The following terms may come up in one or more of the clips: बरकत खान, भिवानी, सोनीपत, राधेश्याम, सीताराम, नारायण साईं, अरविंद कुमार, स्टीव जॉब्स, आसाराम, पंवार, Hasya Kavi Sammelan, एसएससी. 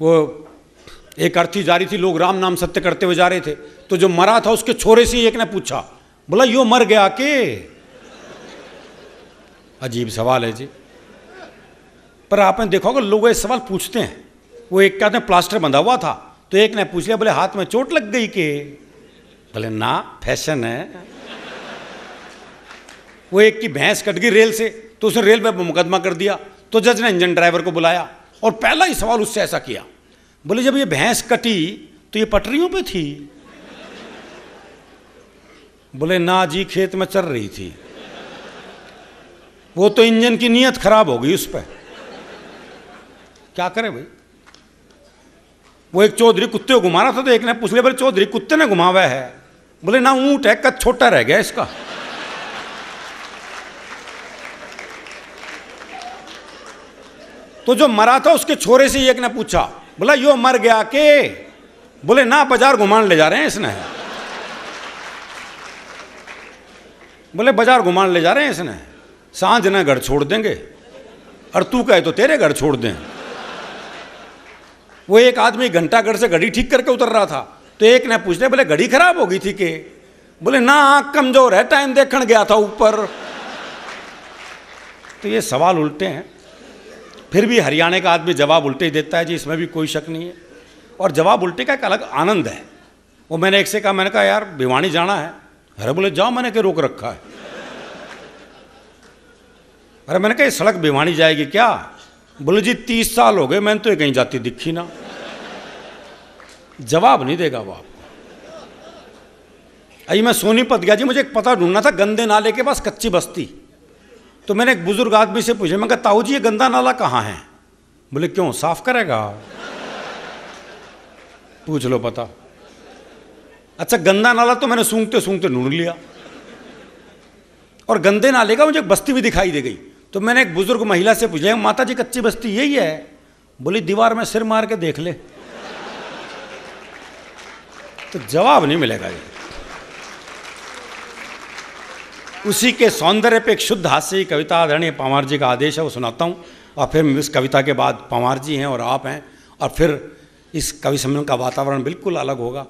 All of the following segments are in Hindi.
वो एक अर्थी जा रही थी, लोग राम नाम सत्य करते हुए जा रहे थे, तो जो मरा था उसके छोरे से एक ने पूछा, बोला यो मर गया के? अजीब सवाल है जी, पर आपने देखा होगा लोग ये सवाल पूछते हैं। वो एक कहते हैं प्लास्टर बंधा हुआ था, तो एक ने पूछ लिया, बोले हाथ में चोट लग गई के? बोले ना, फैशन है। वो एक की भैंस कट गई रेल से, तो उसने रेल में मुकदमा कर दिया, तो जज ने इंजन ड्राइवर को बुलाया और पहला ही सवाल उससे ऐसा किया, बोले जब ये भैंस कटी तो ये पटरियों पे थी? बोले ना जी, खेत में चल रही थी, वो तो इंजन की नीयत खराब हो गई उस पर। क्या करें भाई। वो एक चौधरी कुत्ते को घुमा रहा था, तो एक ने पूछ लिया, बोले चौधरी कुत्ते ने घुमावा है? बोले ना, ऊँट है, कद छोटा रह गया इसका। तो जो मरा था उसके छोरे से एक ने पूछा, बोला यो मर गया के? बोले ना, बाजार घुमान ले जा रहे हैं इसने। बोले बाजार घुमान ले जा रहे हैं इसने, सांझ ना घर छोड़ देंगे, और तू कहे तो तेरे घर छोड़ दें। वो एक आदमी घंटाघर से घड़ी ठीक करके उतर रहा था, तो एक ने पूछ लिया, बोले घड़ी खराब हो गई थी के? बोले ना, आँख कमजोर है, टाइम देखने गया था ऊपर। तो ये सवाल उल्टे हैं, फिर भी हरियाणा का आदमी जवाब उल्टे ही देता है जी, इसमें भी कोई शक नहीं है। और जवाब उल्टे का एक अलग आनंद है। वो मैंने एक से कहा, मैंने कहा यार भिवानी जाना है, अरे बोले जाओ, मैंने कहीं रोक रखा है। अरे मैंने कहा ये सड़क भिवानी जाएगी क्या? बोले जी 30 साल हो गए, मैंने तो ये कहीं जाती दिखी ना। जवाब नहीं देगा वो आपको। अभी मैं सोनीपत गया जी, मुझे एक पता ढूंढना था, गंदे नाले के पास कच्ची बस्ती। तो मैंने एक बुजुर्ग आदमी से पूछा, मैं कहा ताऊ जी ये गंदा नाला कहाँ है? बोले क्यों, साफ करेगा? पूछ लो पता। अच्छा गंदा नाला तो मैंने सूंघते सूंघते ढूंढ लिया, और गंदे नाले का मुझे एक बस्ती भी दिखाई दे गई। तो मैंने एक बुजुर्ग महिला से पूछा, माता जी कच्ची बस्ती यही है? बोली दीवार में सिर मार के देख ले। तो जवाब नहीं मिलेगा ये। उसी के सौंदर्य पे एक शुद्ध हास्य कविता आदरणीय पंवार जी का आदेश है, वो सुनाता हूँ, और फिर इस कविता के बाद पंवार जी हैं और आप हैं, और फिर इस कवि सम्मेलन का वातावरण बिल्कुल अलग होगा।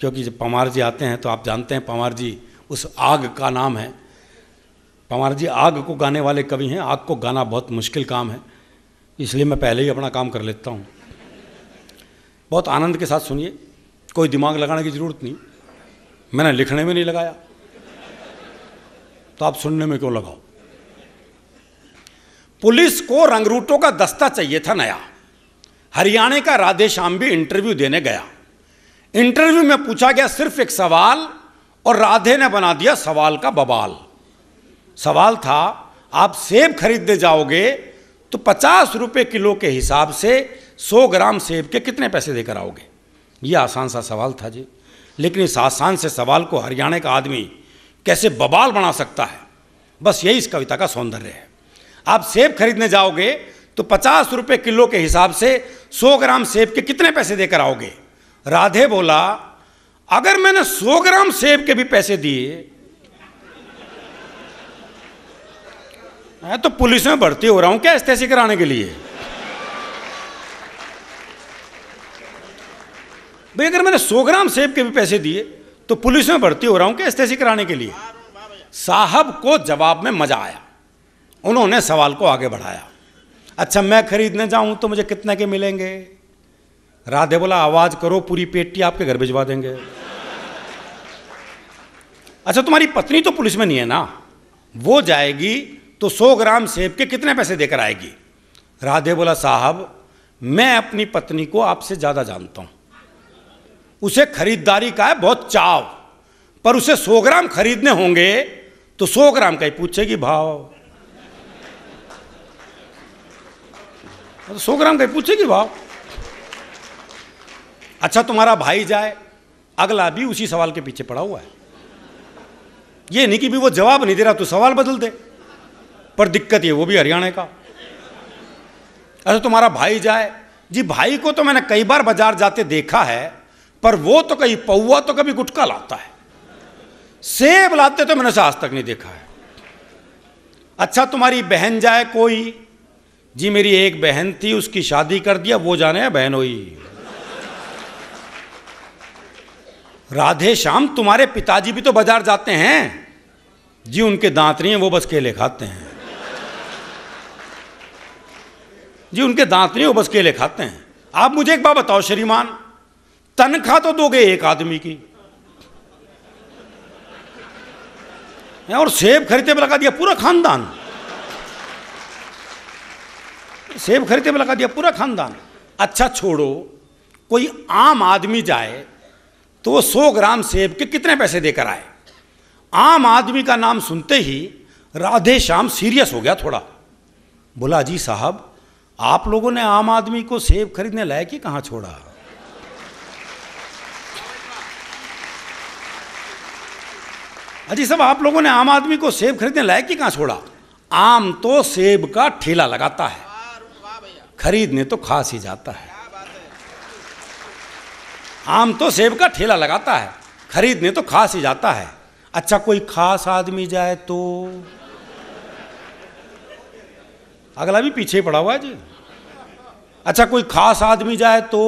क्योंकि जब पंवार जी आते हैं तो आप जानते हैं पंवार जी उस आग का नाम है। पंवार जी आग को गाने वाले कवि हैं। आग को गाना बहुत मुश्किल काम है, इसलिए मैं पहले ही अपना काम कर लेता हूँ। बहुत आनंद के साथ सुनिए, कोई दिमाग लगाने की ज़रूरत नहीं, मैंने लिखने में नहीं लगाया तो आप सुनने में क्यों लगाओ। पुलिस को रंगरूटों का दस्ता चाहिए था नया। हरियाणा का राधेश्याम भी इंटरव्यू देने गया। इंटरव्यू में पूछा गया सिर्फ एक सवाल, और राधे ने बना दिया सवाल का बवाल। सवाल था, आप सेब खरीदने जाओगे तो 50 रुपये किलो के हिसाब से 100 ग्राम सेब के कितने पैसे देकर आओगे? यह आसान सा सवाल था जी, लेकिन इस आसान से सवाल को हरियाणा का आदमी कैसे बवाल बना सकता है। बस यही इस कविता का सौंदर्य है। आप सेब खरीदने जाओगे तो 50 रुपये किलो के हिसाब से 100 ग्राम सेब के कितने पैसे देकर आओगे? राधे बोला, अगर मैंने 100 ग्राम सेब के भी पैसे दिए तो पुलिस में भर्ती हो रहा हूं क्या एसएससी कराने के लिए? भाई अगर मैंने 100 ग्राम सेब के भी पैसे दिए तो पुलिस में भर्ती हो रहा हूं क्या एसएससी कराने के लिए? साहब को जवाब में मजा आया, उन्होंने सवाल को आगे बढ़ाया। अच्छा मैं खरीदने जाऊं तो मुझे कितने के मिलेंगे? राधे बोला, आवाज करो पूरी पेटी आपके घर भिजवा देंगे। अच्छा तुम्हारी पत्नी तो पुलिस में नहीं है ना, वो जाएगी तो 100 ग्राम सेब के कितने पैसे देकर आएगी? राधे बोला, साहब मैं अपनी पत्नी को आपसे ज्यादा जानता हूं, उसे खरीददारी का है बहुत चाव, पर उसे 100 ग्राम खरीदने होंगे तो 100 ग्राम का ही पूछेगी भाव, तो 100 ग्राम का ही पूछेगी भाव। अच्छा तुम्हारा भाई जाए, अगला भी उसी सवाल के पीछे पड़ा हुआ है। ये नहीं कि भी वो जवाब नहीं दे रहा तो सवाल बदल दे, पर दिक्कत ये वो भी हरियाणा का। अच्छा तुम्हारा भाई जाए जी, भाई को तो मैंने कई बार बाजार जाते देखा है, पर वो तो कहीं पौवा तो कभी गुटका लाता है, सेब लाते तो मैंने आज तक नहीं देखा है। अच्छा तुम्हारी बहन जाए कोई, जी मेरी एक बहन थी, उसकी शादी कर दिया, वो जाने बहन हुई। राधे श्याम, तुम्हारे पिताजी भी तो बाजार जाते हैं। जी उनके दांत नहीं है, वो बस केले खाते हैं। जी उनके दांत नहीं, वो बस केले खाते हैं। आप मुझे एक बात बताओ श्रीमान, तनख्वाह तो दोगे एक आदमी की, और सेब खरीदते में लगा दिया पूरा खानदान, सेब खरीदते में लगा दिया पूरा खानदान। अच्छा छोड़ो, कोई आम आदमी जाए तो वो 100 ग्राम सेब के कितने पैसे देकर आए। आम आदमी का नाम सुनते ही राधे श्याम सीरियस हो गया थोड़ा, बोला जी साहब आप लोगों ने आम आदमी को सेब खरीदने लायक ही कहाँ छोड़ा। अजी साहब आप लोगों ने आम आदमी को सेब खरीदने लायक ही कहाँ छोड़ा। आम तो सेब का ठेला लगाता है, खरीदने तो खास ही जाता है। आम तो सेब का ठेला लगाता है, खरीदने तो खास ही जाता है। अच्छा कोई खास आदमी जाए तो अगला भी पीछे पड़ा हुआ है जी। अच्छा कोई खास आदमी जाए तो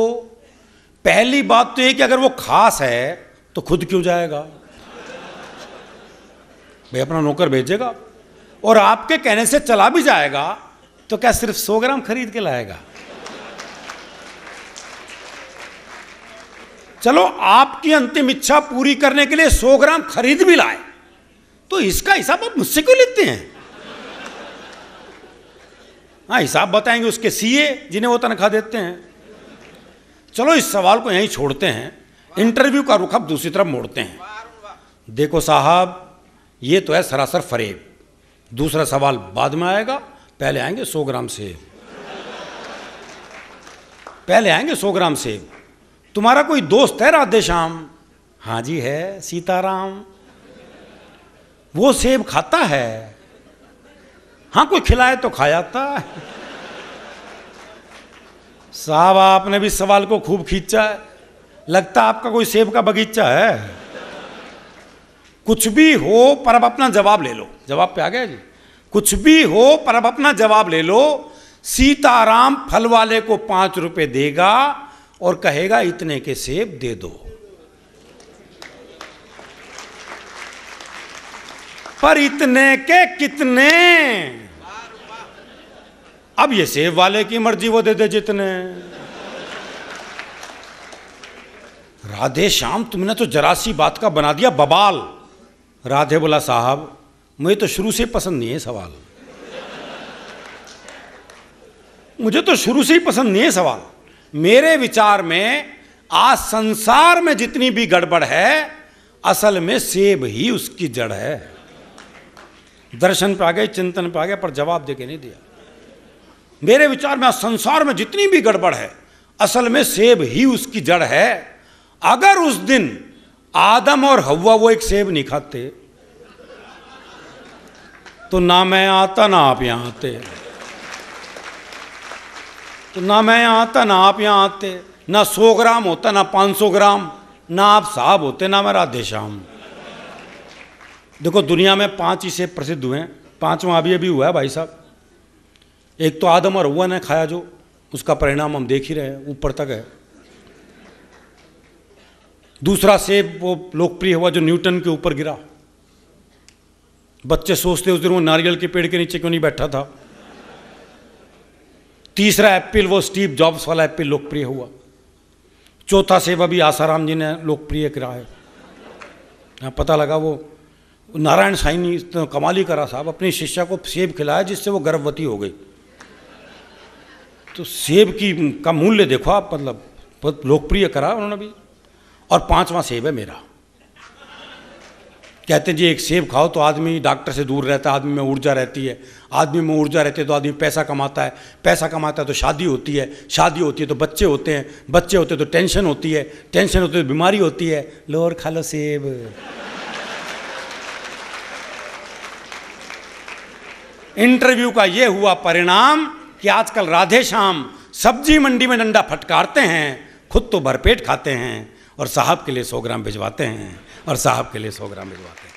पहली बात तो ये कि अगर वो खास है तो खुद क्यों जाएगा भाई, अपना नौकर भेजेगा। और आपके कहने से चला भी जाएगा तो क्या सिर्फ 100 ग्राम खरीद के लाएगा। चलो आपकी अंतिम इच्छा पूरी करने के लिए 100 ग्राम खरीद भी लाए तो इसका हिसाब आप मुझसे क्यों लेते हैं। हाँ हिसाब बताएंगे उसके सीए जिन्हें वो तनख्वाह देते हैं। चलो इस सवाल को यहीं छोड़ते हैं, इंटरव्यू का रुख अब दूसरी तरफ मोड़ते हैं। देखो साहब ये तो है सरासर फरेब, दूसरा सवाल बाद में आएगा, पहले आएंगे 100 ग्राम सेब, पहले आएंगे 100 ग्राम सेब। तुम्हारा कोई दोस्त है राधे श्याम? हाँ जी है सीताराम। वो सेब खाता है? हाँ कोई खिलाए तो खा जाता है। साहब आपने भी सवाल को खूब खींचा है, लगता आपका कोई सेब का बगीचा है। कुछ भी हो पर अब अपना जवाब ले लो। जवाब पे आ गया जी, कुछ भी हो पर अब अपना जवाब ले लो। सीताराम फल वाले को 5 रुपए देगा और कहेगा इतने के सेब दे दो, पर इतने के कितने, अब ये सेब वाले की मर्जी, वो दे दे जितने। राधे श्याम तुमने तो जरा सी बात का बना दिया बबाल। राधे बोला साहब मुझे तो शुरू से पसंद नहीं है सवाल, मुझे तो शुरू से ही पसंद नहीं है सवाल। मेरे विचार में आज संसार में जितनी भी गड़बड़ है असल में सेब ही उसकी जड़ है। दर्शन पे आ गए, चिंतन पे आ गए, पर जवाब देके नहीं दिया। मेरे विचार में आज संसार में जितनी भी गड़बड़ है असल में सेब ही उसकी जड़ है। अगर उस दिन आदम और हव्वा वो एक सेब नहीं खाते तो ना मैं आता ना आप यहाँ आते, तो ना मैं यहाँ आता ना आप यहाँ आते, ना 100 ग्राम होता ना 500 ग्राम, ना आप साहब होते ना मैं राधे श्याम। देखो दुनिया में 5 ही सेब प्रसिद्ध हुए हैं, 5वां अभी हुआ है भाई साहब। एक तो आदम और हव्वा ने खाया, जो उसका परिणाम हम देख ही रहे हैं, ऊपर तक है। दूसरा सेब वो लोकप्रिय हुआ जो न्यूटन के ऊपर गिरा। बच्चे सोचते उस दिन वो नारियल के पेड़ के नीचे क्यों नहीं बैठा था। तीसरा एप्पल वो स्टीव जॉब्स वाला एप्पल लोकप्रिय हुआ। चौथा सेब अभी आसाराम जी ने लोकप्रिय करा है, पता लगा वो नारायण साईं इतना कमाल ही करा साहब, अपनी शिष्या को सेब खिलाया जिससे वो गर्भवती हो गई। तो सेब की का मूल्य देखो आप, मतलब बहुत लोकप्रिय करा उन्होंने भी। और 5वां सेब है मेरा। कहते हैं जी एक सेब खाओ तो आदमी डॉक्टर से दूर रहता है, आदमी में ऊर्जा रहती है, आदमी में ऊर्जा रहती है तो आदमी पैसा कमाता है, पैसा कमाता है तो शादी होती है, शादी होती है तो बच्चे होते हैं, बच्चे होते हैं तो टेंशन होती है, टेंशन होती है तो बीमारी होती है। लो और खा लो सेब। इंटरव्यू का ये हुआ परिणाम कि आजकल राधे श्याम सब्जी मंडी में डंडा फटकारते हैं, खुद तो भरपेट खाते हैं और साहब के लिए 100 ग्राम भिजवाते हैं, और साहब के लिए 100 ग्राम भिजवाते हैं।